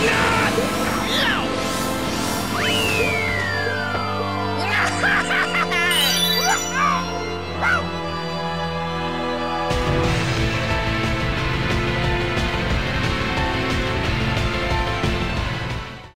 No!